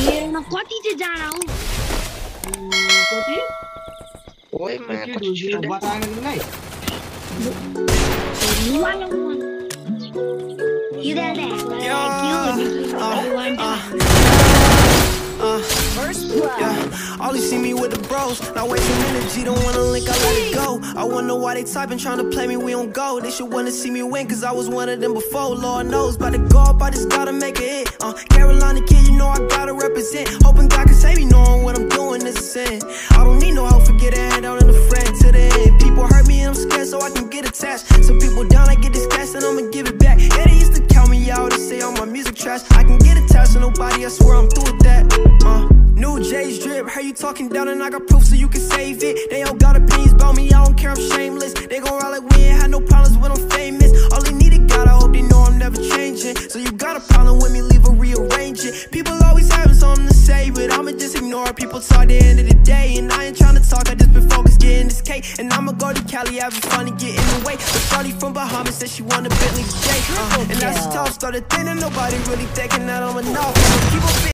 Una quanti ti danno? Quanti? Oi, ma ci guardano noi. You there? All you see me with the bros, not wasting energy, don't wanna link, I let it go. I wonder why they typing, trying to play me, we don't go. They should wanna see me win, cause I was one of them before. Lord knows, by the go up, I just gotta make a hit. Carolina kid, you know I gotta represent. Hoping God can save me, knowing what I'm doing is a sin. I don't need no help, forget a hand out in the friend to the end. People hurt me and I'm scared, so I can get attached. Some people down, I get this cash and I'ma give it back. Yeah, they used to count me out and say all my music trash. I can get attached to nobody, I swear I'm through with that. New J's drip, heard you talking down and I got proof so you can save it. They all got opinions about me, I don't care, I'm shameless. They gon' ride like we ain't had no problems when I'm famous. All they need is God, I hope they know I'm never changing. So you got a problem with me, leave a rearrange it. People always having something to say, but I'ma just ignore it. People talk the end of the day, and I ain't tryna talk, I just been focused getting this cake. And I'ma go to Cali, having fun and get in the way. But Charlie from Bahamas said she want a Bentley today. And that's tough, started thinking, nobody really thinking that I'm enough. So keep up